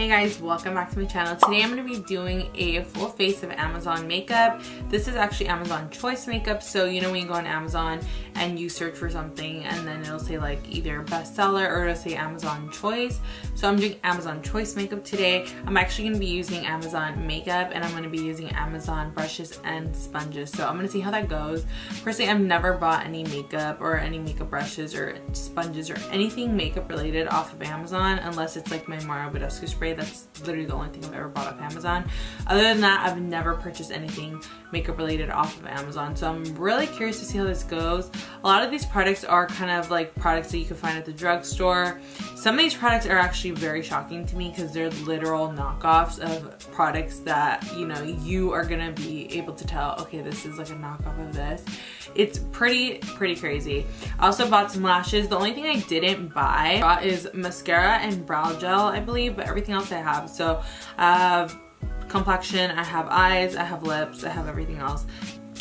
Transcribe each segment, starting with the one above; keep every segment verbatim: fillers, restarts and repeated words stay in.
Hey guys, welcome back to my channel. Today I'm going to be doing a full face of Amazon makeup. This is actually Amazon Choice makeup, so you know when you go on Amazon and you search for something and then it'll say like either bestseller or it'll say Amazon Choice. So I'm doing Amazon Choice makeup today. I'm actually going to be using Amazon makeup and I'm going to be using Amazon brushes and sponges. So I'm going to see how that goes. Personally, I've never bought any makeup or any makeup brushes or sponges or anything makeup related off of Amazon unless it's like my Mario Badescu spray. That's literally the only thing I've ever bought off Amazon. Other than that, I've never purchased anything makeup related off of Amazon. So I'm really curious to see how this goes. A lot of these products are kind of like products that you can find at the drugstore. Some of these products are actually very shocking to me because they're literal knockoffs of products that, you know, you are gonna be able to tell, okay, this is like a knockoff of this. It's pretty, pretty crazy. I also bought some lashes. The only thing I didn't buy I bought is mascara and brow gel, I believe, but everything else I have. So I have complexion, I have eyes, I have lips, I have everything else.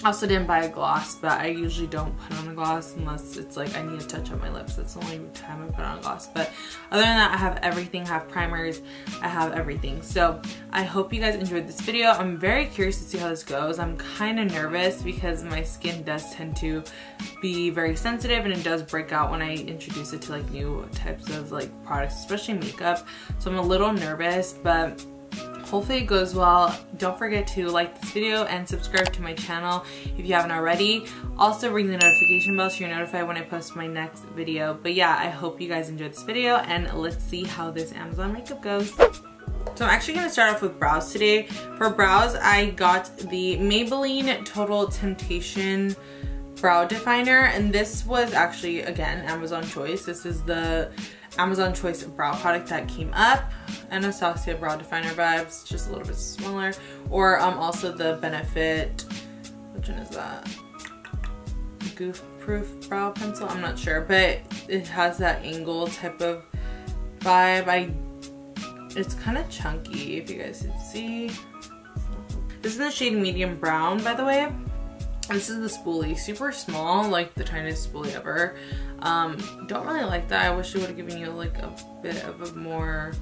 I also didn't buy a gloss, but I usually don't put on a gloss unless it's like I need to touch up my lips. That's the only time I put on a gloss. But other than that, I have everything. I have primers, I have everything. So I hope you guys enjoyed this video. I'm very curious to see how this goes. I'm kind of nervous because my skin does tend to be very sensitive and it does break out when I introduce it to like new types of like products, especially makeup. So I'm a little nervous, but hopefully it goes well. Don't forget to like this video and subscribe to my channel if you haven't already. Also ring the notification bell so you're notified when I post my next video. But yeah, I hope you guys enjoyed this video and let's see how this Amazon makeup goes. So I'm actually going to start off with brows today. For brows, I got the Maybelline Total Temptation Brow Definer, and this was actually, again, Amazon Choice. This is the Amazon Choice brow product that came up. Anastasia Brow Definer vibes, just a little bit smaller. Or um, also the Benefit, which one is that? Goof Proof Brow Pencil? I'm not sure, but it has that angle type of vibe. I, it's kind of chunky, if you guys can see. This is the shade medium brown, by the way. This is the spoolie, super small, like the tiniest spoolie ever. Um, don't really like that. I wish it would have given you like a bit of a more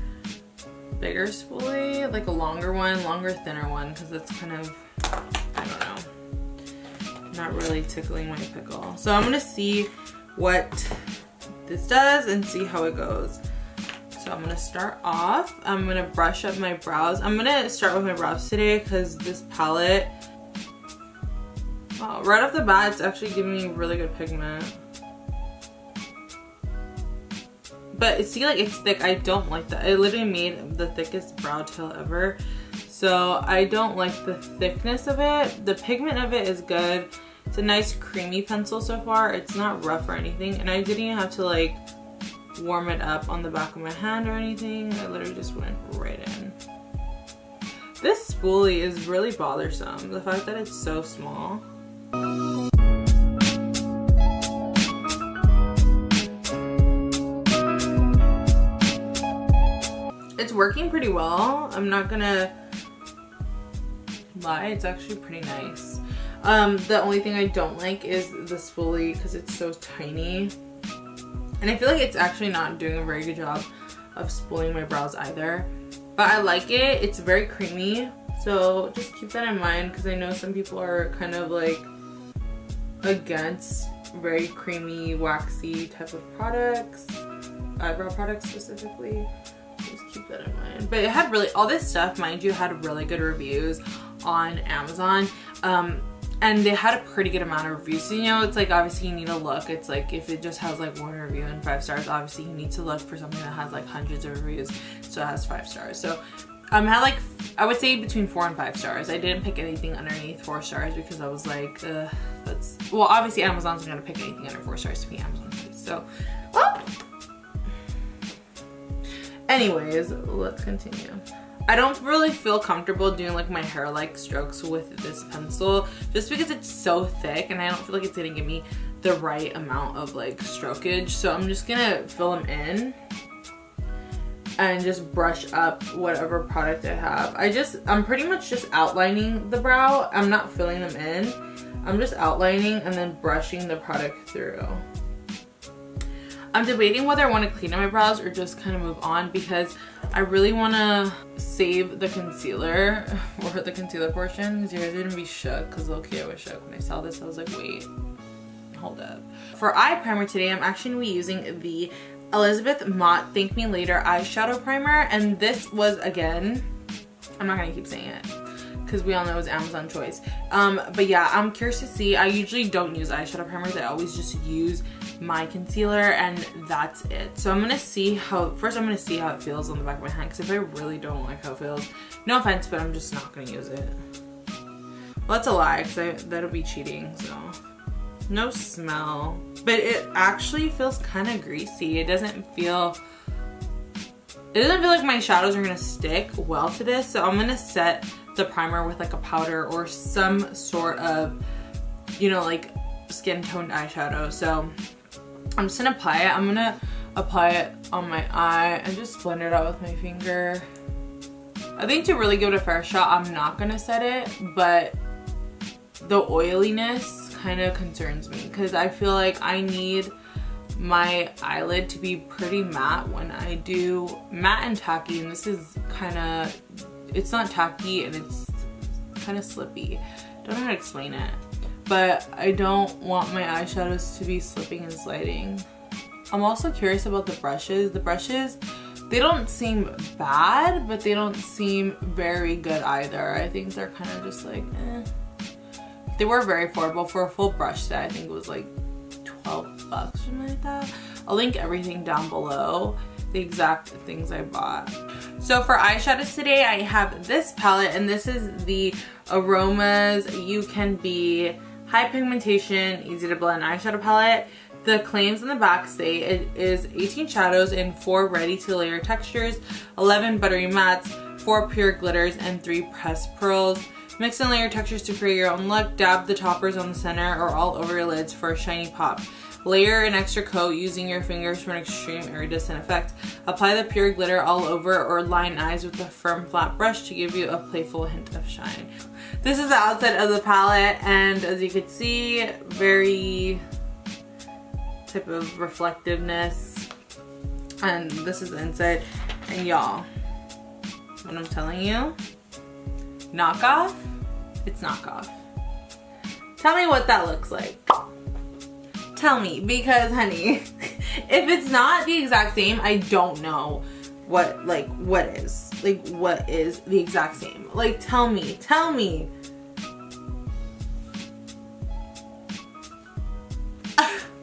bigger spoolie, like a longer one, longer, thinner one, because that's kind of, I don't know, not really tickling my pickle. So I'm gonna see what this does and see how it goes. So I'm gonna start off, I'm gonna brush up my brows. I'm gonna start with my brows today because this palette, wow, right off the bat, it's actually giving me really good pigment. But see, like, it's thick. I don't like that. I literally made the thickest brow tail ever. So I don't like the thickness of it. The pigment of it is good. It's a nice creamy pencil so far. It's not rough or anything. And I didn't even have to, like, warm it up on the back of my hand or anything. I literally just went right in. This spoolie is really bothersome. The fact that it's so small. It's working pretty well. I'm not gonna lie, it's actually pretty nice. Um, the only thing I don't like is the spoolie because it's so tiny. And I feel like it's actually not doing a very good job of spooling my brows either. But I like it, it's very creamy. So just keep that in mind because I know some people are kind of like against very creamy, waxy type of products, eyebrow products specifically. Just keep that in mind. But it had really, all this stuff, mind you, had really good reviews on Amazon. Um, and they had a pretty good amount of reviews. So, you know, it's like, obviously you need to look. It's like, if it just has like one review and five stars, obviously you need to look for something that has like hundreds of reviews. So it has five stars. So um, I had like, I would say between four and five stars. I didn't pick anything underneath four stars because I was like, uh, that's, well, obviously Amazon's not gonna pick anything under four stars to be Amazon. So, well, anyways, let's continue. I don't really feel comfortable doing like my hair-like strokes with this pencil just because it's so thick and I don't feel like it's gonna give me the right amount of like strokage. So I'm just gonna fill them in and just brush up whatever product I have. I just, I'm pretty much just outlining the brow. I'm not filling them in. I'm just outlining and then brushing the product through. I'm debating whether I want to clean up my brows or just kind of move on, because I really want to save the concealer or the concealer portion, because you guys are going to be shook, because low-key I was shook when I saw this. I was like, wait, hold up. For eye primer today, I'm actually going to be using the Elizabeth Mott Thank Me Later Eyeshadow Primer, and this was, again, I'm not going to keep saying it, because we all know it's Amazon Choice. Um, but yeah, I'm curious to see. I usually don't use eyeshadow primers. I always just use my concealer and that's it. So I'm gonna see how, first I'm gonna see how it feels on the back of my hand, because if I really don't like how it feels, no offense, but I'm just not gonna use it. Well, that's a lie, because that'll be cheating, so. No smell. But it actually feels kind of greasy. It doesn't feel, it doesn't feel like my shadows are gonna stick well to this, so I'm gonna set the primer with like a powder or some sort of, you know, like skin toned eyeshadow. So I'm just gonna apply it. I'm gonna apply it on my eye and just blend it out with my finger. I think to really give it a fair shot, I'm not gonna set it, but the oiliness kind of concerns me, because I feel like I need my eyelid to be pretty matte when I do matte and tacky, and this is kind of, it's not tacky and it's kind of slippy. Don't know how to explain it, but I don't want my eyeshadows to be slipping and sliding. I'm also curious about the brushes. The brushes, they don't seem bad, but they don't seem very good either. I think they're kind of just like, eh. They were very affordable for a full brush set. I think it was like twelve bucks or something like that. I'll link everything down below, the exact things I bought. So for eyeshadows today, I have this palette, and this is the Aromas You Can Be High Pigmentation, Easy to Blend Eyeshadow Palette. The claims in the back say it is eighteen shadows in four ready-to-layer textures, eleven buttery mattes, four pure glitters, and three pressed pearls. Mix and layer textures to create your own look. Dab the toppers on the center or all over your lids for a shiny pop. Layer an extra coat using your fingers for an extreme iridescent effect. Apply the pure glitter all over or line eyes with a firm flat brush to give you a playful hint of shine. This is the outside of the palette, and as you can see, very type of reflectiveness. And this is the inside. And y'all, what I'm telling you, knockoff, it's knockoff. Tell me what that looks like. Tell me, because honey, if it's not the exact same, I don't know what, like, what is, like, what is the exact same? Like, tell me, tell me.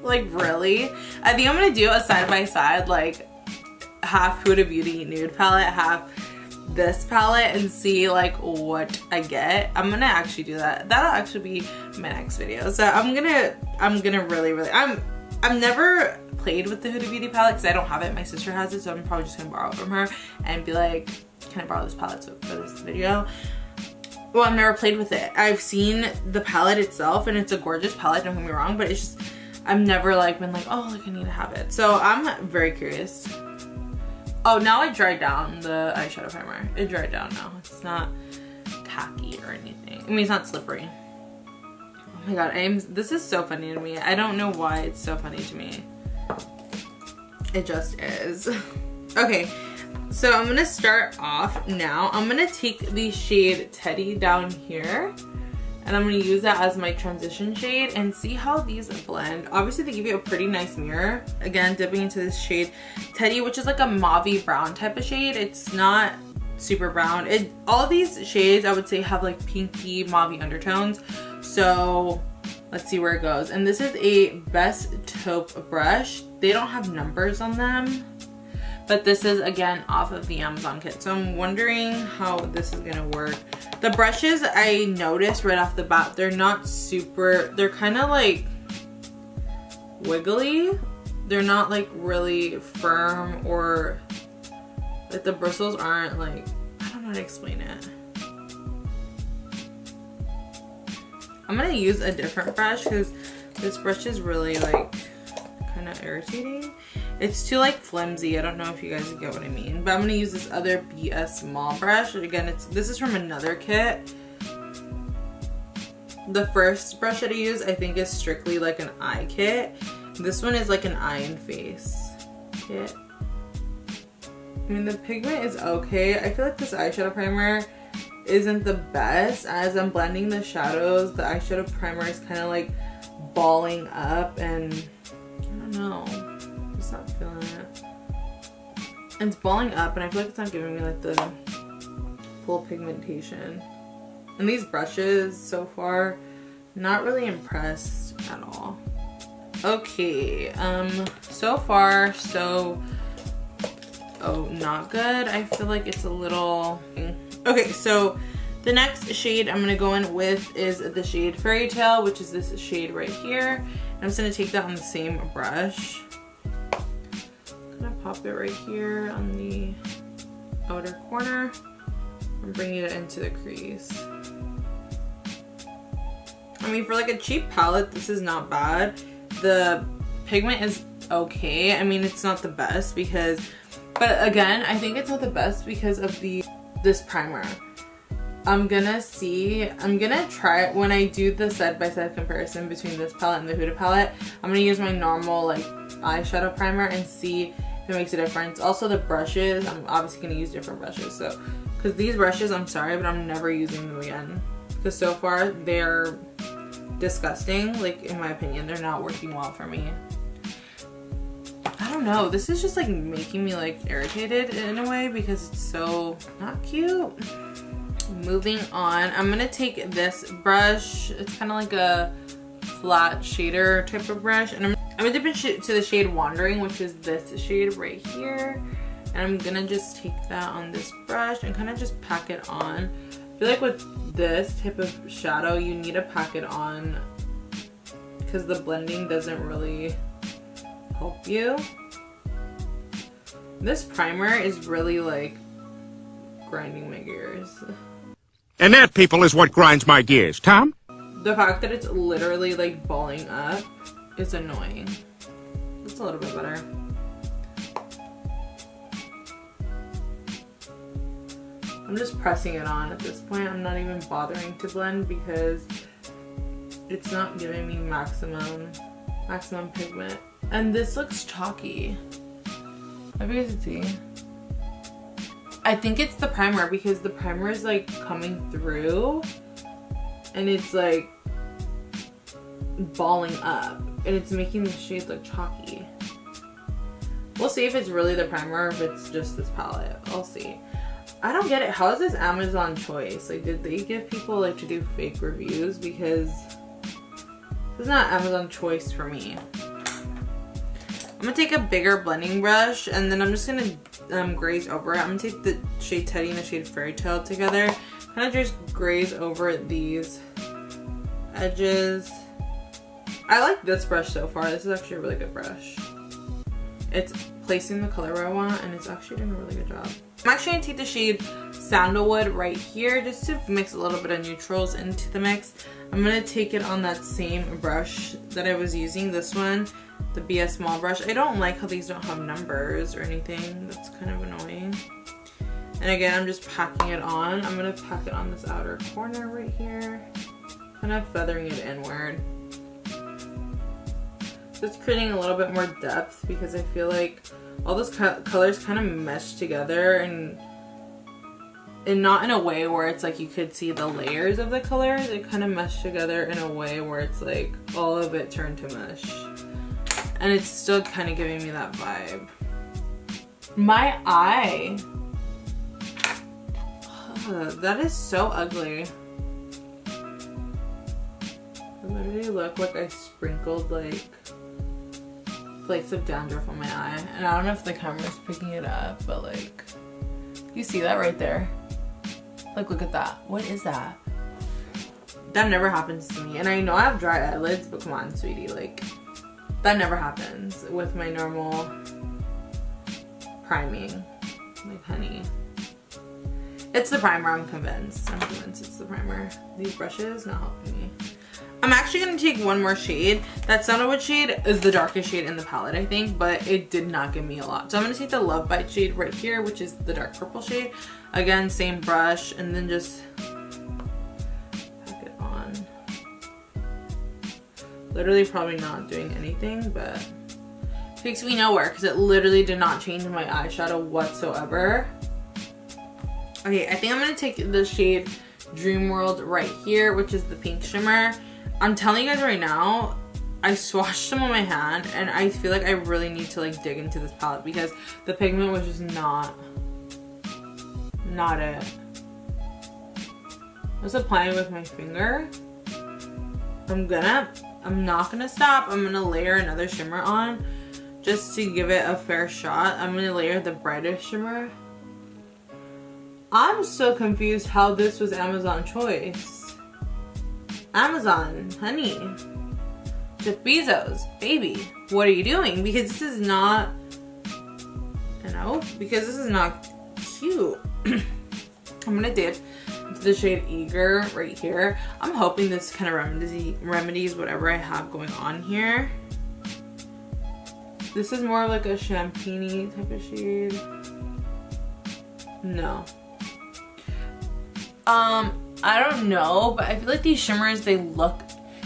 Like, really? I think I'm gonna do a side-by-side, like, half Huda Beauty nude palette, half this palette, and see like what I get. I'm gonna actually do that. That'll actually be my next video. So I'm gonna I'm gonna really really I'm I've never played with the Huda Beauty palette because I don't have it. My sister has it, so I'm probably just gonna borrow it from her and be like, can I borrow this palette for this video? Well, I've never played with it. I've seen the palette itself and it's a gorgeous palette, don't get me wrong, but it's just, I've never like been like, oh, like I need to have it. So I'm very curious. Oh, now I dried down the eyeshadow primer. It dried down now. It's not tacky or anything. I mean, it's not slippery. Oh my god, I am, this is so funny to me. I don't know why it's so funny to me. It just is. Okay, so I'm gonna start off now. I'm gonna take the shade Teddy down here, and I'm gonna use that as my transition shade and see how these blend. Obviously they give you a pretty nice mirror. Again, dipping into this shade Teddy, which is like a mauve brown type of shade. It's not super brown. It, all these shades I would say have like pinky mauve undertones. So let's see where it goes. And this is a BESTOPE brush. They don't have numbers on them, but this is again off of the Amazon kit. So I'm wondering how this is gonna work. The brushes, I noticed right off the bat, they're not super, they're kind of like wiggly. They're not like really firm, or like the bristles aren't like, I don't know how to explain it. I'm gonna use a different brush because this brush is really like kind of irritating. It's too like flimsy. I don't know if you guys get what I mean, but I'm gonna use this other B S Mall brush. Again, it's this is from another kit. The first brush that I use, I think, is strictly like an eye kit, This one is like an eye and face kit. I mean, the pigment is okay. I feel like this eyeshadow primer isn't the best. As I'm blending the shadows, the eyeshadow primer is kind of like balling up, and I don't know, I'm just not feeling it. It's balling up, and I feel like it's not giving me like the full pigmentation. And these brushes so far, not really impressed at all. Okay, um, so far, so, oh, not good. I feel like it's a little, okay, so the next shade I'm gonna go in with is the shade Fairytale, which is this shade right here. I'm just gonna take that on the same brush. I'm gonna pop it right here on the outer corner. I'm bringing it into the crease. I mean, for like a cheap palette, this is not bad. The pigment is okay. I mean, it's not the best because, but again, I think it's not the best because of the this primer. I'm gonna see, I'm gonna try it when I do the side-by-side comparison between this palette and the Huda palette. I'm gonna use my normal like eyeshadow primer and see if it makes a difference. Also the brushes, I'm obviously gonna use different brushes, so, because these brushes, I'm sorry, but I'm never using them again. Because so far, they're disgusting, like in my opinion, they're not working well for me. I don't know, this is just like making me like irritated in a way because it's so not cute. Moving on, I'm gonna take this brush. It's kind of like a flat shader type of brush, and I'm, I'm gonna dip it to the shade Wandering, which is this shade right here, and I'm gonna just take that on this brush and kind of just pack it on. I feel like with this type of shadow, you need to pack it on because the blending doesn't really help you. This primer is really like grinding my gears. And that, people, is what grinds my gears, Tom. The fact that it's literally like balling up is annoying. It's a little bit better. I'm just pressing it on at this point. I'm not even bothering to blend because it's not giving me maximum, maximum pigment. And this looks chalky. I hope you guys can see. I think it's the primer because the primer is like coming through and it's like balling up and it's making the shade look chalky. We'll see if it's really the primer or if it's just this palette. I'll see. I don't get it. How is this Amazon Choice? Like, did they give people like to do fake reviews? Because this is not Amazon Choice for me. I'm gonna take a bigger blending brush and then I'm just gonna um, graze over it. I'm gonna take the shade Teddy and the shade Fairytale together, kind of just graze over these edges. I like this brush so far. This is actually a really good brush. It's placing the color where I want and it's actually doing a really good job. I'm actually gonna take the shade Sandalwood right here just to mix a little bit of neutrals into the mix. I'm gonna take it on that same brush that I was using, this one, the B S Small brush. I don't like how these don't have numbers or anything. That's kind of annoying. And again, I'm just packing it on. I'm gonna pack it on this outer corner right here, kind of feathering it inward. Just creating a little bit more depth because I feel like all those co colors kind of mesh together and and not in a way where it's like you could see the layers of the colors. They kind of mesh together in a way where it's like all of it turned to mush. And it's still kind of giving me that vibe. My eye. Ugh, that is so ugly. I literally look like I sprinkled like flakes of dandruff on my eye, and I don't know if the camera's picking it up, but like, you see that right there? Like, look at that. What is that? That never happens to me, and I know I have dry eyelids, but come on, sweetie, like, that never happens with my normal priming. Like, honey. It's the primer, I'm convinced. I'm convinced it's the primer. These brushes not helping me. I'm actually gonna take one more shade. That Sandalwood shade is the darkest shade in the palette, I think, but it did not give me a lot. So I'm gonna take the Love Bite shade right here, which is the dark purple shade. Again, same brush, and then just pack it on. literally probably not doing anything, but takes me nowhere because it literally did not change my eyeshadow whatsoever. Okay, I think I'm going to take the shade Dream World right here, which is the pink shimmer. I'm telling you guys right now, I swatched them on my hand and I feel like I really need to like dig into this palette because the pigment was just not, not it. I was applying with my finger. I'm gonna, I'm not gonna stop. I'm gonna layer another shimmer on just to give it a fair shot. I'm gonna layer the brightest shimmer. I'm so confused how this was Amazon Choice. Amazon, honey. Jeff Bezos, baby, what are you doing? Because this is not, you know, because this is not cute. I'm gonna dip into the shade Eager right here. I'm hoping this kind of remedies, remedies whatever I have going on here. This is more like a champagne-y type of shade. No. Um, I don't know, but I feel like these shimmers, they look,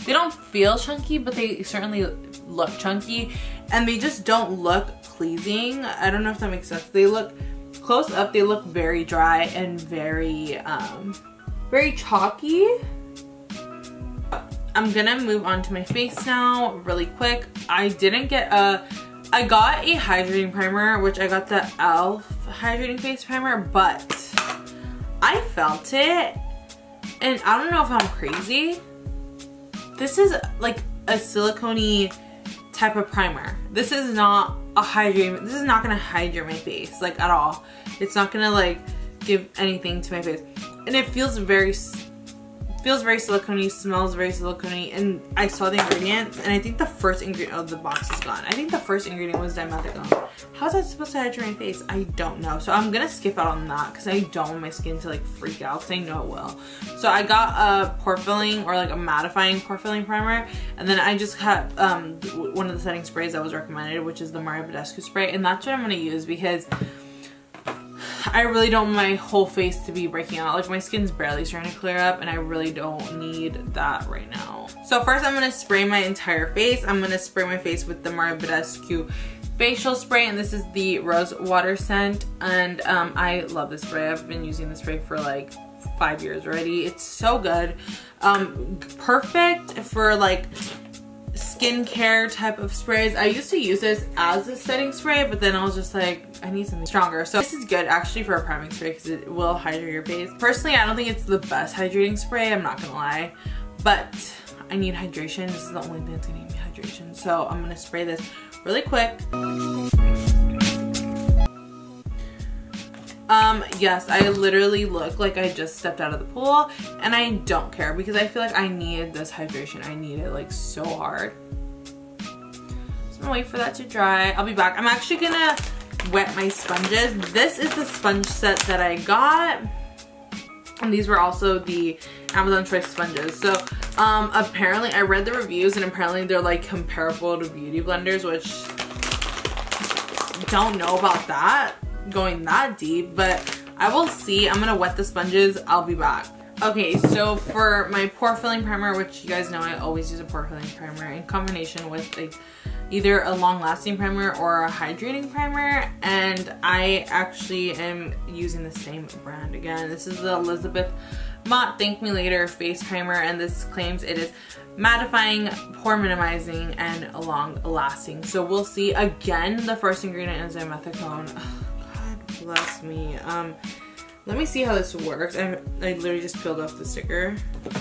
they don't feel chunky, but they certainly look chunky, and they just don't look pleasing. I don't know if that makes sense. They look, close up, they look very dry and very, um, very chalky. I'm gonna move on to my face now really quick. I didn't get a, I got a hydrating primer, which I got the Elf hydrating face primer, but I felt it, and I don't know if I'm crazy. This is like a silicone-y type of primer. This is not a hydrating, this is not gonna hydrate my face, like at all. It's not gonna like give anything to my face. And it feels very, feels very silicone-y, smells very silicone-y, and I saw the ingredients, and I think the first ingredient, oh, the box is gone. I think the first ingredient was dimethicone. How's that supposed to hydrate my face? I don't know. So I'm gonna skip out on that because I don't want my skin to like freak out because I know it will. So I got a pore filling or like a mattifying pore filling primer, and then I just have um, one of the setting sprays that was recommended, which is the Mario Badescu spray, and that's what I'm gonna use because I really don't want my whole face to be breaking out. Like my skin's barely starting to clear up and I really don't need that right now. So first I'm gonna spray my entire face. I'm gonna spray my face with the Mario Badescu facial spray, and this is the rose water scent, and um, I love this spray. I've been using this spray for like five years already. It's so good. Um, perfect for like skincare type of sprays. I used to use this as a setting spray, but then I was just like, I need something stronger. So this is good actually for a priming spray because it will hydrate your face. Personally, I don't think it's the best hydrating spray, I'm not gonna lie, but I need hydration. This is the only thing that's gonna give me hydration. So I'm gonna spray this really quick. Um, yes, I literally look like I just stepped out of the pool, and I don't care because I feel like I need this hydration. I need it like so hard. So I'm gonna wait for that to dry. I'll be back. I'm actually gonna wet my sponges. This is the sponge set that I got, and these were also the Amazon Choice sponges. So um, apparently I read the reviews, and apparently they're like comparable to beauty blenders, which don't know about that. Going that deep, but I will see. I'm gonna wet the sponges. I'll be back. Okay, so for my pore filling primer, which you guys know I always use a pore filling primer in combination with like either a long-lasting primer or a hydrating primer, and I actually am using the same brand again. This is the Elizabeth Mott Thank Me Later face primer, and this claims it is mattifying, pore minimizing, and long-lasting. So we'll see. Again, the first ingredient is dimethicone. Bless me. Um, let me see how this works. I, I literally just peeled off the sticker.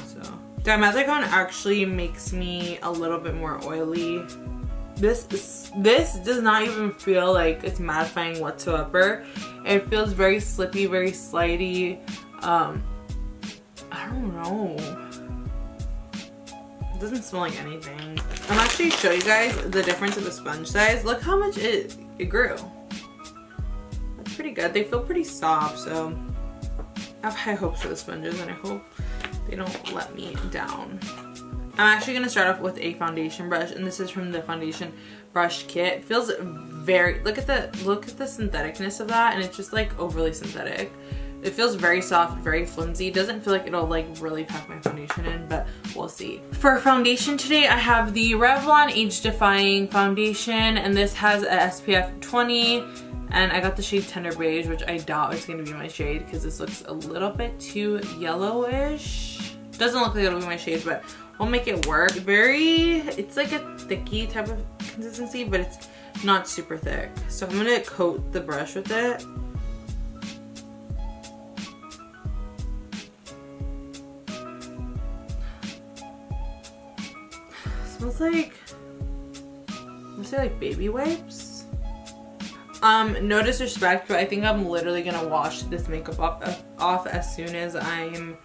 So dimethicone actually makes me a little bit more oily. This this does not even feel like it's mattifying whatsoever. It feels very slippy, very slidey. Um, I don't know. It doesn't smell like anything. I'm actually show you guys the difference of the sponge size. Look how much it it grew. Pretty good. They feel pretty soft, so I have high hopes for the sponges, and I hope they don't let me down. I'm actually gonna start off with a foundation brush, and this is from the foundation brush kit. It feels very, look at the look at the syntheticness of that, and it's just like overly synthetic. It feels very soft, very flimsy. Doesn't feel like it'll like really pack my foundation in, but we'll see. For foundation today, I have the Revlon Age Defying Foundation, and this has a S P F twenty. And I got the shade Tender Beige, which I doubt is going to be my shade because this looks a little bit too yellowish. Doesn't look like it'll be my shade, but we'll make it work. Very, it's like a thicky type of consistency, but it's not super thick. So I'm going to coat the brush with it. It smells like, I'm going to say like baby wipes. Um, no disrespect, but I think I'm literally gonna wash this makeup off, off as soon as I'm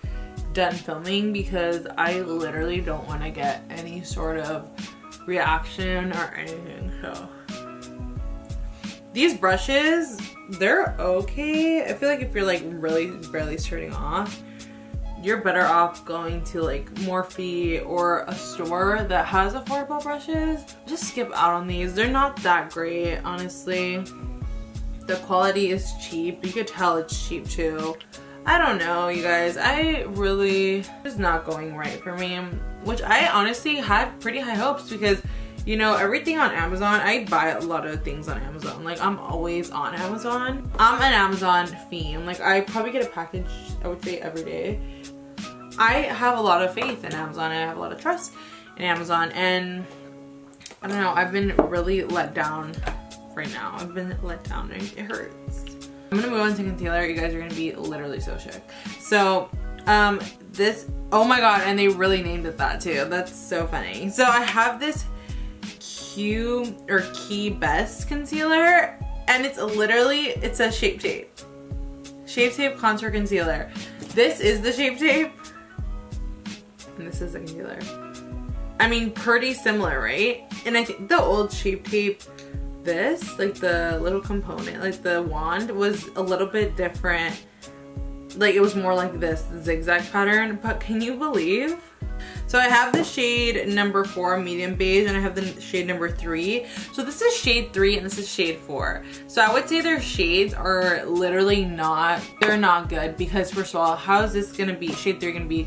done filming, because I literally don't want to get any sort of reaction or anything. So these brushes, they're okay. I feel like if you're like really barely starting off, you're better off going to like Morphe or a store that has affordable brushes. Just skip out on these. They're not that great, honestly. The quality is cheap. You could tell it's cheap too. I don't know, you guys. I really, it's not going right for me, which I honestly had pretty high hopes because, you know, everything on Amazon, I buy a lot of things on Amazon. Like, I'm always on Amazon. I'm an Amazon fiend. Like, I probably get a package, I would say, every day. I have a lot of faith in Amazon. I have a lot of trust in Amazon, and I don't know, I've been really let down right now. I've been let down and it hurts. I'm gonna move on to concealer. You guys are gonna be literally so shook. So um this, oh my god, and they really named it that too. That's so funny. So I have this Q or Key Best concealer, and it's literally, it says Shape Tape. Shape Tape Contour Concealer. This is the Shape Tape. And this is the concealer. I mean, pretty similar, right? And I think the old Shape Tape, this, like the little component, like the wand, was a little bit different. Like, it was more like this zigzag pattern, but can you believe? So I have the shade number four, medium beige, and I have the shade number three. So this is shade three and this is shade four. So I would say their shades are literally not, they're not good, because first of all, how is this gonna be, shade three gonna be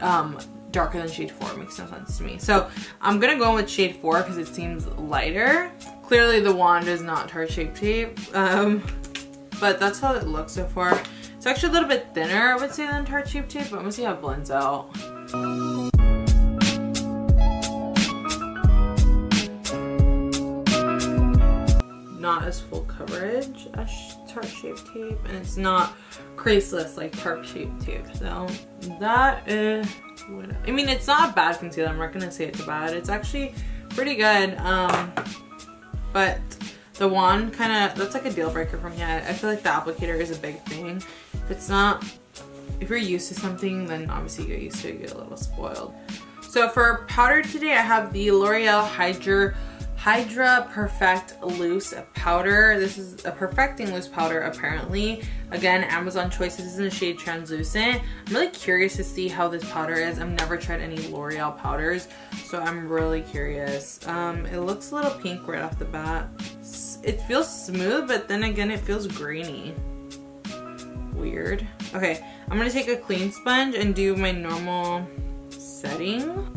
um, darker than shade four? It makes no sense to me. So I'm gonna go with shade four because it seems lighter. Clearly the wand is not her Shape Tape, um, but that's how it looks so far. It's actually a little bit thinner, I would say, than her Shape Tape, but I'm gonna see how it blends out. Not as full coverage as Tarte Shape Tape, and it's not creaseless like Tarte Shape Tape. So that is what I, I mean, it's not a bad concealer. I'm not gonna say it's bad. It's actually pretty good. Um, but the wand kind of, that's like a deal breaker for me. I feel like the applicator is a big thing. If it's not, if you're used to something, then obviously you get used to it. You get a little spoiled. So for powder today, I have the L'Oreal Hydra. Hydra Perfect Loose Powder. This is a perfecting loose powder, apparently. Again, Amazon Choice. This is in the shade Translucent. I'm really curious to see how this powder is. I've never tried any L'Oreal powders, so I'm really curious. Um, it looks a little pink right off the bat. It feels smooth, but then again, it feels grainy. Weird. Okay, I'm gonna take a clean sponge and do my normal setting.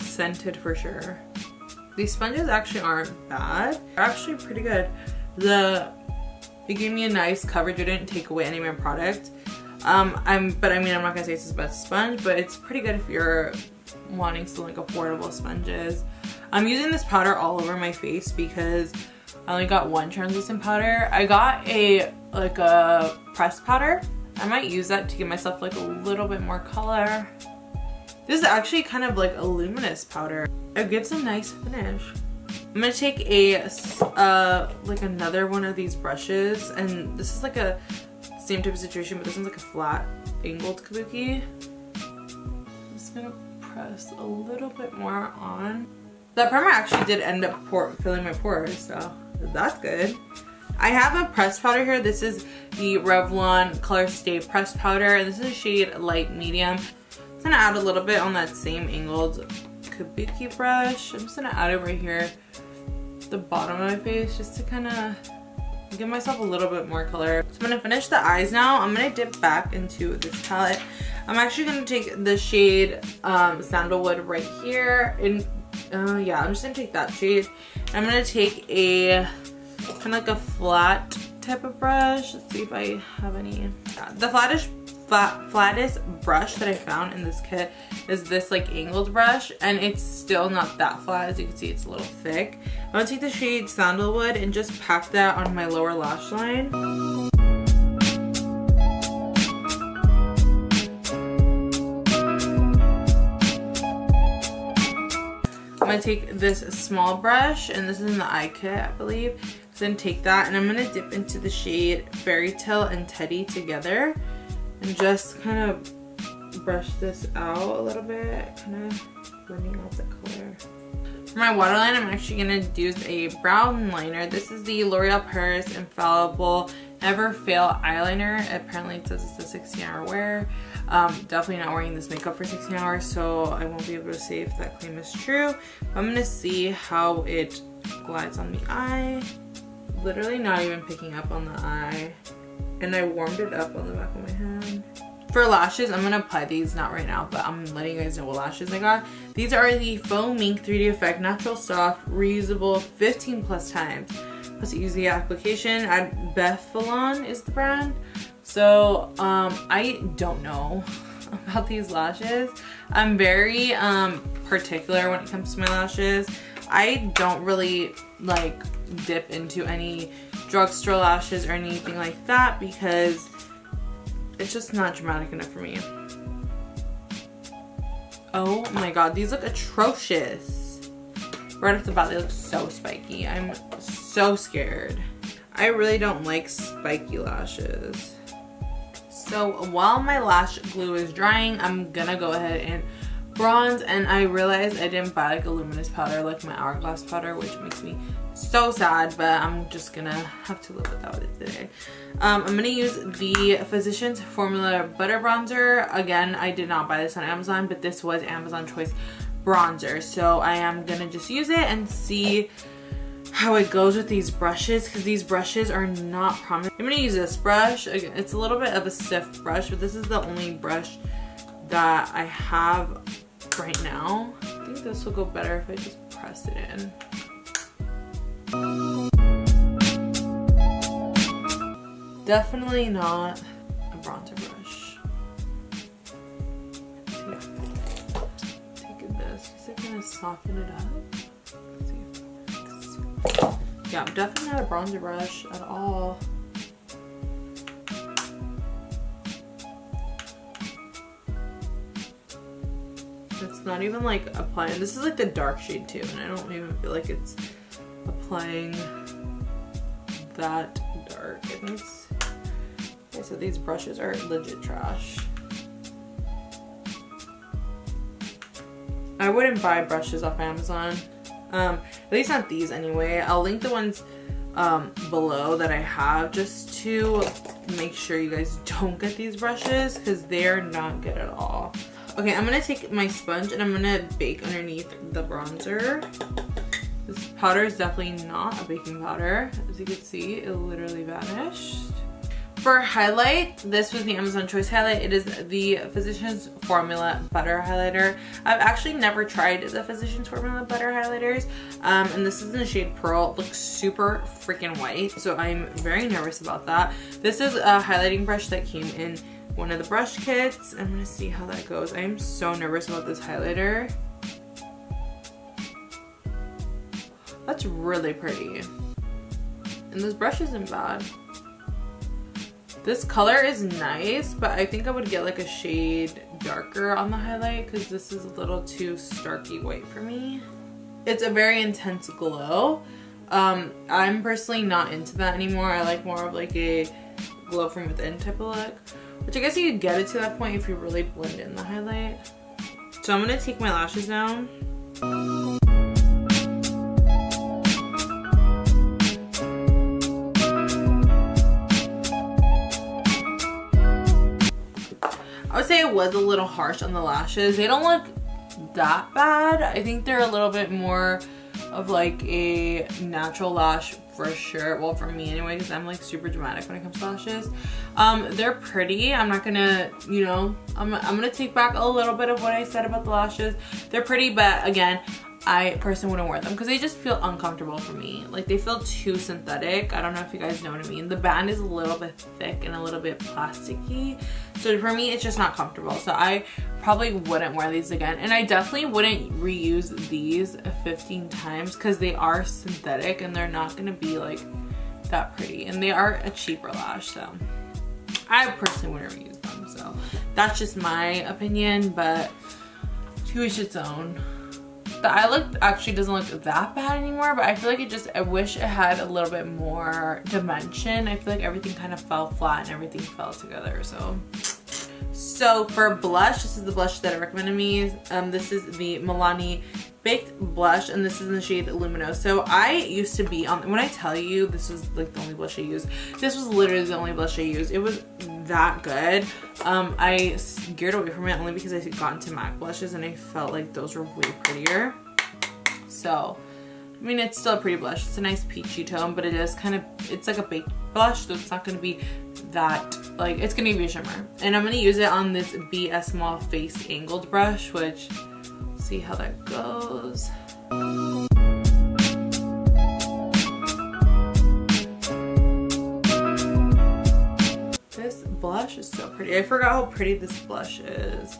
Scented for sure. These sponges actually aren't bad. They're actually pretty good. The, they gave me a nice coverage. It didn't take away any of my product. Um, I'm, but I mean, I'm not gonna say it's the best sponge, but it's pretty good if you're wanting some like affordable sponges. I'm using this powder all over my face because I only got one translucent powder. I got a, like a pressed powder. I might use that to give myself like a little bit more color. This is actually kind of like a luminous powder. It gives a nice finish. I'm gonna take a, uh, like another one of these brushes, and this is like a same type of situation, but this one's like a flat angled kabuki. I'm just gonna press a little bit more on. That primer actually did end up pour filling my pores, so that's good. I have a pressed powder here. This is the Revlon Colorstay Press Powder, and this is a shade light medium. I'm gonna add a little bit on that same angled kabuki brush. I'm just gonna add it right here, the bottom of my face, just to kind of give myself a little bit more color. So I'm gonna finish the eyes now. I'm gonna dip back into this palette. I'm actually gonna take the shade um, Sandalwood right here, and uh, yeah, I'm just gonna take that shade. I'm gonna take a kind of like a flat type of brush. Let's see if I have any. Yeah, the flattish flat, flattest brush that I found in this kit is this like angled brush, and it's still not that flat. As you can see, it's a little thick. I'm gonna take the shade Sandalwood and just pack that on my lower lash line. I'm gonna take this small brush, and this is in the eye kit, I believe. So then take that, and I'm gonna dip into the shade Fairytale and Teddy together, and just kind of brush this out a little bit, kind of blending out the color. For my waterline, I'm actually gonna use a brow liner. This is the L'Oreal Paris Infallible Never Fail Eyeliner. Apparently it says it's a sixteen hour wear. Um, definitely not wearing this makeup for sixteen hours, so I won't be able to say if that claim is true. I'm gonna see how it glides on the eye. Literally not even picking up on the eye. And I warmed it up on the back of my hand. For lashes, I'm gonna apply these, not right now, but I'm letting you guys know what lashes I got. These are the Foam Mink three D Effect Natural Soft Reusable fifteen plus times. Plus easy application at Bethalon is the brand. So um, I don't know about these lashes. I'm very um, particular when it comes to my lashes. I don't really like dip into any drugstore lashes or anything like that because it's just not dramatic enough for me. Oh my god, these look atrocious. Right off the bat, they look so spiky. I'm so scared. I really don't like spiky lashes. So while my lash glue is drying, I'm gonna go ahead and bronze. And I realized I didn't buy like a luminous powder like my Hourglass powder, which makes me so sad, but I'm just gonna have to live without it today. Um, I'm gonna use the Physicians Formula Butter Bronzer. Again, I did not buy this on Amazon, but this was Amazon Choice bronzer. So I am gonna just use it and see how it goes with these brushes, because these brushes are not promising. I'm gonna use this brush. Again, it's a little bit of a stiff brush, but this is the only brush that I have right now. I think this will go better if I just press it in. Definitely not a bronzer brush. Take this, is it gonna soften it up? Yeah, I'm definitely not a bronzer brush at all. It's not even like applying. This is like the dark shade too, and I don't even feel like it's applying that dark. And it's, okay, so these brushes are legit trash. I wouldn't buy brushes off Amazon. Um, at least not these anyway. I'll link the ones um, below that I have just to make sure you guys don't get these brushes because they're not good at all. Okay, I'm going to take my sponge and I'm going to bake underneath the bronzer. This powder is definitely not a baking powder. As you can see, it literally vanished. For highlight, this was the Amazon Choice highlight. It is the Physicians Formula Butter Highlighter. I've actually never tried the Physicians Formula Butter Highlighters. Um, and this is in the shade Pearl. It looks super freaking white. So I'm very nervous about that. This is a highlighting brush that came in one of the brush kits. I'm gonna see how that goes. I am so nervous about this highlighter. That's really pretty. And this brush isn't bad. This color is nice, but I think I would get like a shade darker on the highlight because this is a little too starky white for me. It's a very intense glow. Um, I'm personally not into that anymore. I like more of like a glow from within type of look, which I guess you could get it to that point if you really blend in the highlight. So I'm gonna take my lashes down. I would say it was a little harsh on the lashes. They don't look that bad. I think they're a little bit more of like a natural lash for sure. Well, for me anyway, because I'm like super dramatic when it comes to lashes. Um, they're pretty. I'm not gonna, you know, I'm, I'm gonna take back a little bit of what I said about the lashes. They're pretty, but again, I personally wouldn't wear them because they just feel uncomfortable for me. Like, they feel too synthetic. I don't know if you guys know what I mean. The band is a little bit thick and a little bit plasticky. So for me, it's just not comfortable. So I probably wouldn't wear these again. And I definitely wouldn't reuse these fifteen times because they are synthetic and they're not going to be like that pretty. And they are a cheaper lash. So I personally wouldn't reuse them. So that's just my opinion, but to each its own. The eye look actually doesn't look that bad anymore, but I feel like it just, I wish it had a little bit more dimension. I feel like everything kind of fell flat and everything fell together, so. So for blush, this is the blush that I recommended me. Um, this is the Milani Baked Blush, and this is in the shade Lumino. So I used to be on, when I tell you this was like the only blush I used, this was literally the only blush I used. It was that good. Um, I geared away from it only because I had gotten to MAC blushes and I felt like those were way prettier. So, I mean, it's still a pretty blush. It's a nice peachy tone, but it is kind of, it's like a baked blush, so it's not going to be that, like, it's going to be a shimmer. And I'm going to use it on this B S Small Face Angled Brush, which, see how that goes. This blush is so pretty. I forgot how pretty this blush is.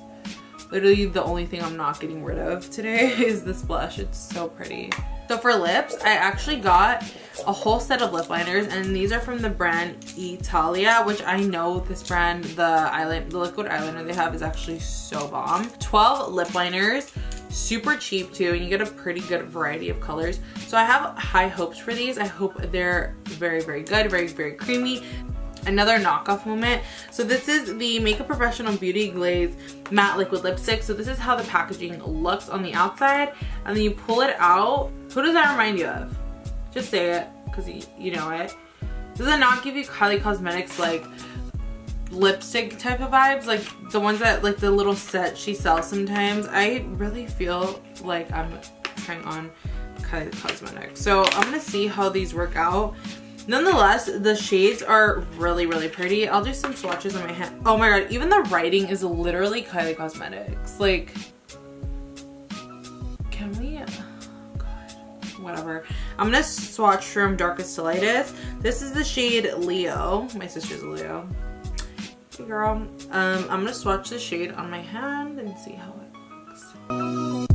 Literally the only thing I'm not getting rid of today is this blush. It's so pretty. So for lips, I actually got a whole set of lip liners, and these are from the brand Italia, which I know this brand, the eyeliner, the liquid eyeliner they have is actually so bomb. twelve lip liners, super cheap too, and you get a pretty good variety of colors. So I have high hopes for these. I hope they're very, very good, very, very creamy. Another knockoff moment. So this is the Makeup Professional Beauty Glaze Matte Liquid Lipstick. So this is how the packaging looks on the outside, and then you pull it out. Who does that remind you of? Just say it, because you, you know it. Does it not give you Kylie Cosmetics like lipstick type of vibes? Like the ones that, like the little set she sells sometimes. I really feel like I'm trying on Kylie Cosmetics. So I'm gonna see how these work out. Nonetheless, the shades are really, really pretty. I'll do some swatches on my hand. Oh my god, even the writing is literally Kylie Cosmetics. Like, can we? Oh god, whatever. I'm gonna swatch from darkest to lightest. This is the shade Leo. My sister's a Leo. Hey girl. Um, I'm gonna swatch the shade on my hand and see how it looks.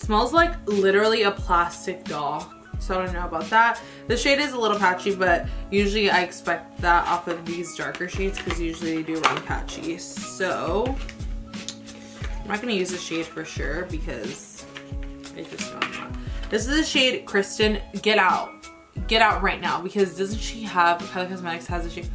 Smells like literally a plastic doll, so I don't know about that. The shade is a little patchy, but usually I expect that off of these darker shades because usually they do run patchy. So I'm not gonna use the shade for sure because I just don't know. This is the shade Kristen. Get out, get out right now, because doesn't she have, Kylie Cosmetics has a shade.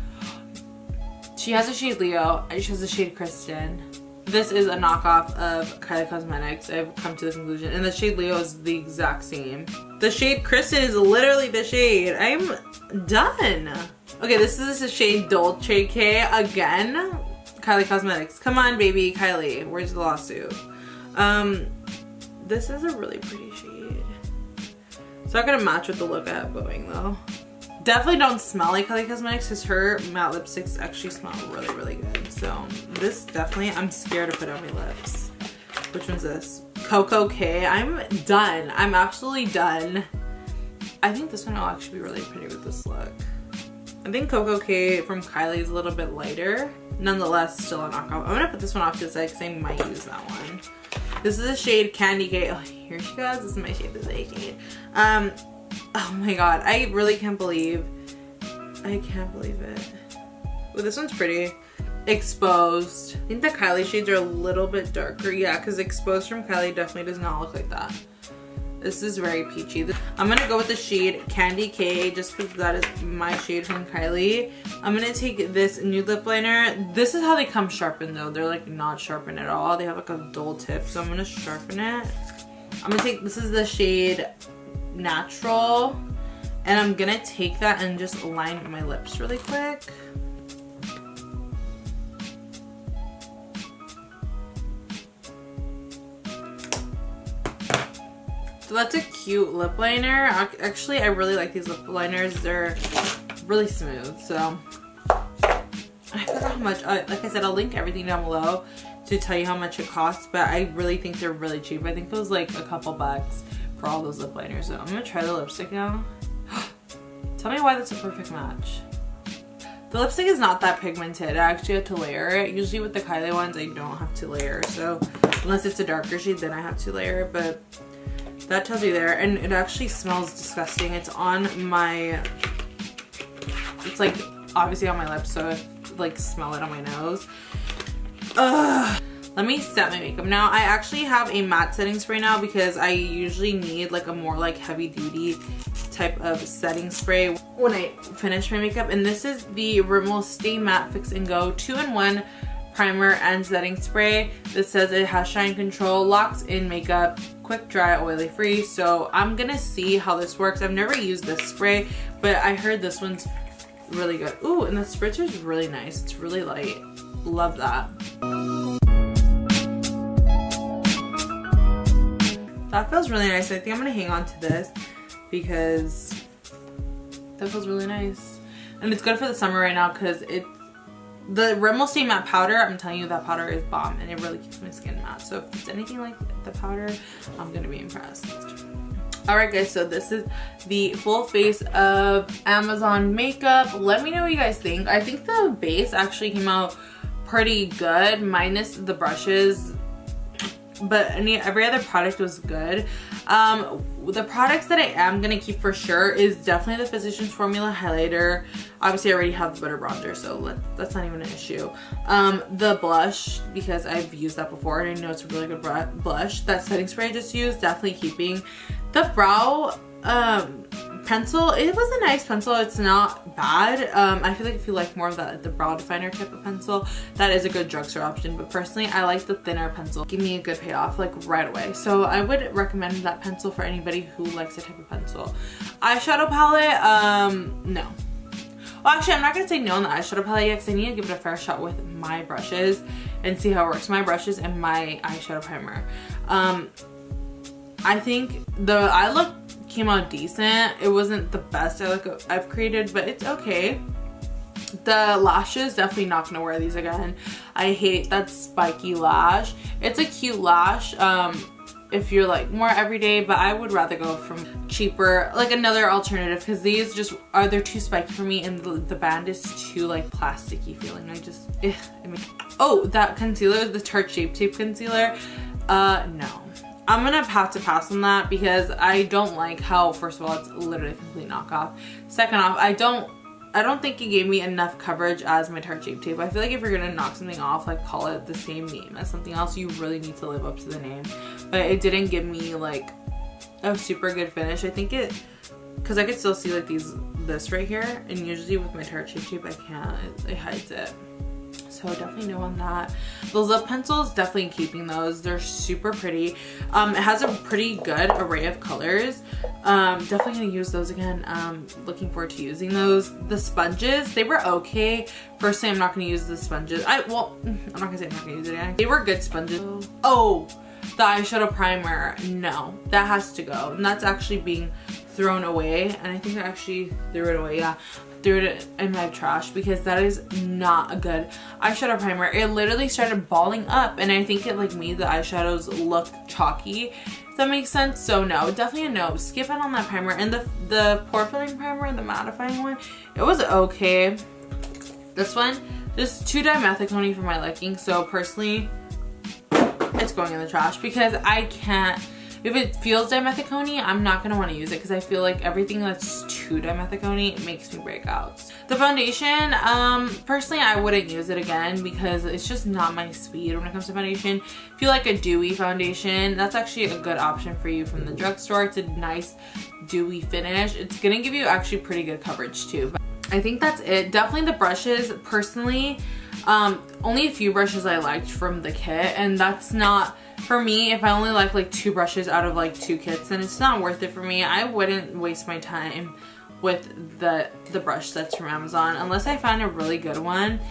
She has a shade Leo. She has a shade Kristen. This is a knockoff of Kylie Cosmetics. I've come to the conclusion. And the shade Leo is the exact same. The shade Kristen is literally the shade. I'm done. Okay, this is the shade Dolce K again. Kylie Cosmetics. Come on, baby, Kylie. Where's the lawsuit? Um, this is a really pretty shade. It's not gonna match with the look I have going though. Definitely don't smell like Kylie Cosmetics because her matte lipsticks actually smell really, really good. So this definitely, I'm scared to put on my lips. Which one's this? Coco K. I'm done. I'm absolutely done. I think this one will actually be really pretty with this look. I think Coco K from Kylie is a little bit lighter. Nonetheless, still a knockoff. I'm gonna put this one off to the side because I might use that one. This is a shade Candy K. Oh, here she goes. This is my shade. This is my shade. Um. Oh my god, I really can't believe, I can't believe it. Well, this one's pretty. Exposed. I think the Kylie shades are a little bit darker. Yeah, because Exposed from Kylie definitely does not look like that. This is very peachy. I'm going to go with the shade Candy K just because that is my shade from Kylie. I'm going to take this nude lip liner. This is how they come sharpened though. They're like not sharpened at all. They have like a dull tip. So I'm going to sharpen it. I'm going to take, this is the shade Natural, and I'm gonna take that and just line my lips really quick. So that's a cute lip liner. Actually, I really like these lip liners. They're really smooth. So I forgot how much. Uh, like I said, I'll link everything down below to tell you how much it costs, but I really think they're really cheap. I think it was like a couple bucks for all those lip liners. So I'm gonna try the lipstick now. Tell me why that's a perfect match. The lipstick is not that pigmented. I actually have to layer it. Usually with the Kylie ones, I don't have to layer. So unless it's a darker shade, then I have to layer it. But that tells you there. And it actually smells disgusting. It's on my, it's like obviously on my lips. So I like smell it on my nose. Ugh. Let me set my makeup now. I actually have a matte setting spray now because I usually need like a more like heavy duty type of setting spray when I finish my makeup, and this is the Rimmel Stay Matte Fix and Go two in one Primer and Setting Spray. This says it has shine control, locks in makeup, quick dry, oily free. So I'm gonna see how this works. I've never used this spray, but I heard this one's really good. Ooh, and the spritzer is really nice. It's really light. Love that. That feels really nice. I think I'm gonna hang on to this because that feels really nice. And it's good for the summer right now because it's the Rimmel Stay Matte Powder. I'm telling you, that powder is bomb and it really keeps my skin matte. So if it's anything like the powder, I'm gonna be impressed. Alright guys, so this is the full face of Amazon makeup. Let me know what you guys think. I think the base actually came out pretty good, minus the brushes. But any every other product was good. Um, the products that I am gonna keep for sure is definitely the Physicians Formula highlighter. Obviously, I already have the butter bronzer, so let, that's not even an issue. Um, the blush, because I've used that before and I know it's a really good blush. That setting spray I just used, definitely keeping. The brow um, pencil, it was a nice pencil. It's not bad. Um, I feel like if you like more of that, the brow definer type of pencil, that is a good drugstore option. But personally, I like the thinner pencil. Give me a good payoff like right away. So I would recommend that pencil for anybody who likes that type of pencil. Eyeshadow palette, um, no. Well, actually, I'm not going to say no on the eyeshadow palette yet because I need to give it a fair shot with my brushes and see how it works. My brushes and my eyeshadow primer. Um, I think the eye look came out decent. It wasn't the best eye look I've created, but it's okay. The lashes, definitely not gonna wear these again. I hate that spiky lash. It's a cute lash um, if you're like more everyday, but I would rather go from cheaper, like another alternative, because these just are, they're too spiky for me, and the, the band is too like plasticky feeling. I just, ugh, I mean, oh, that concealer, the Tarte Shape Tape Concealer, uh, no. I'm gonna have to pass on that because I don't like how, first of all, it's literally a complete knockoff. Second off, I don't I don't think it gave me enough coverage as my Tarte Shape Tape. I feel like if you're gonna knock something off, like call it the same name as something else, you really need to live up to the name. But it didn't give me like a super good finish. I think it, cause I could still see like these, this right here, and usually with my Tarte Shape Tape, I can't, it, it hides it. So definitely no on that. Those lip pencils, definitely keeping those. They're super pretty. Um, it has a pretty good array of colors. Um, definitely gonna use those again. Um, looking forward to using those. The sponges, they were okay. Personally, I'm not gonna use the sponges. I well, I'm not gonna say I'm not gonna use it again. They were good sponges. Oh, the eyeshadow primer. No, that has to go. And that's actually being thrown away. And I think I actually threw it away, yeah. Threw it in my trash because that is not a good eyeshadow primer. It literally started balling up and I think it like made the eyeshadows look chalky, if that makes sense. So no, definitely a no. Skip it on that primer. And the the pore filling primer, the mattifying one, it was okay. This one, just too dimethicone for my liking. So personally, it's going in the trash because I can't. If it feels dimethicone, I'm not going to want to use it because I feel like everything that's too dimethicone makes me break out. The foundation, um, personally I wouldn't use it again because it's just not my speed when it comes to foundation. If you like a dewy foundation, that's actually a good option for you from the drugstore. It's a nice dewy finish. It's going to give you actually pretty good coverage too. But I think that's it. Definitely the brushes, personally, um, only a few brushes I liked from the kit, and that's not... For me, if I only like like two brushes out of like two kits, then it's not worth it for me. I wouldn't waste my time with the the brush sets from Amazon unless I find a really good one,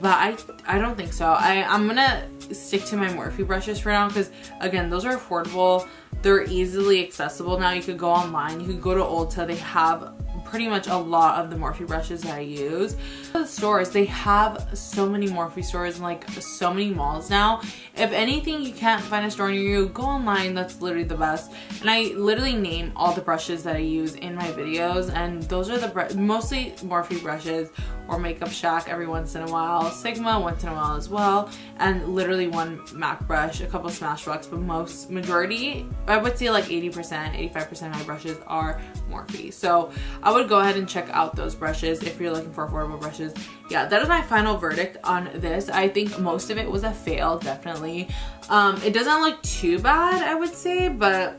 but I I don't think so. I, I'm gonna stick to my Morphe brushes for now because, again, those are affordable. They're easily accessible now. You could go online. You could go to Ulta. They have pretty much a lot of the Morphe brushes that I use. The stores, they have so many Morphe stores and like so many malls now. If anything you can't find a store near you, go online. That's literally the best. And I literally name all the brushes that I use in my videos, and those are the mostly Morphe brushes or Makeup Shack every once in a while, Sigma once in a while as well, and literally one MAC brush, a couple Smashbox, but most majority, I would say like eighty percent, eighty-five percent of my brushes are Morphe. So I would go ahead and check out those brushes if you're looking for affordable brushes. Yeah, that is my final verdict on this. I think most of it was a fail, definitely. Um, it doesn't look too bad, I would say, but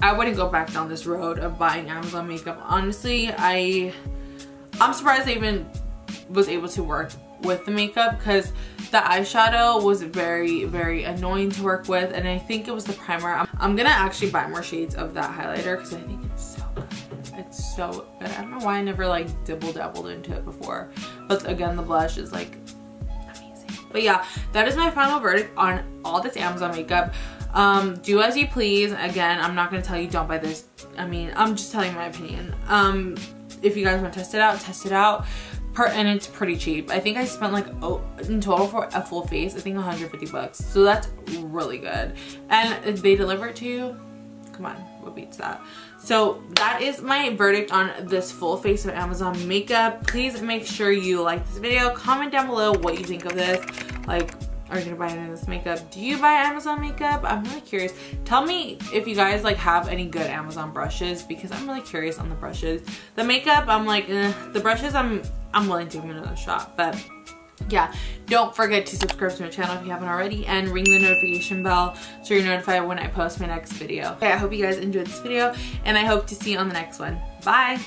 I wouldn't go back down this road of buying Amazon makeup. Honestly, I, I'm surprised I even was able to work with the makeup because the eyeshadow was very, very annoying to work with, and I think it was the primer. I'm, I'm gonna actually buy more shades of that highlighter because I think it's so good. It's so good. I don't know why I never like dibble dabbled into it before, but again, the blush is like amazing. But yeah, that is my final verdict on all this Amazon makeup. Um, do as you please. Again, I'm not gonna tell you don't buy this. I mean, I'm just telling my opinion. Um, if you guys want to test it out, test it out. And it's pretty cheap. I think I spent like, oh, in total for a full face, I think one hundred fifty bucks. So that's really good. And they deliver it to you. Come on, what beats that? So that is my verdict on this full face of Amazon makeup. Please make sure you like this video. Comment down below what you think of this. Like, are you gonna buy any of this makeup? Do you buy Amazon makeup? I'm really curious. Tell me if you guys like have any good Amazon brushes because I'm really curious on the brushes. The makeup, I'm like, eh. The brushes, I'm I'm willing to give them another shot, but. Yeah, don't forget to subscribe to my channel if you haven't already and ring the notification bell so you're notified when I post my next video. Okay, I hope you guys enjoyed this video and I hope to see you on the next one. Bye!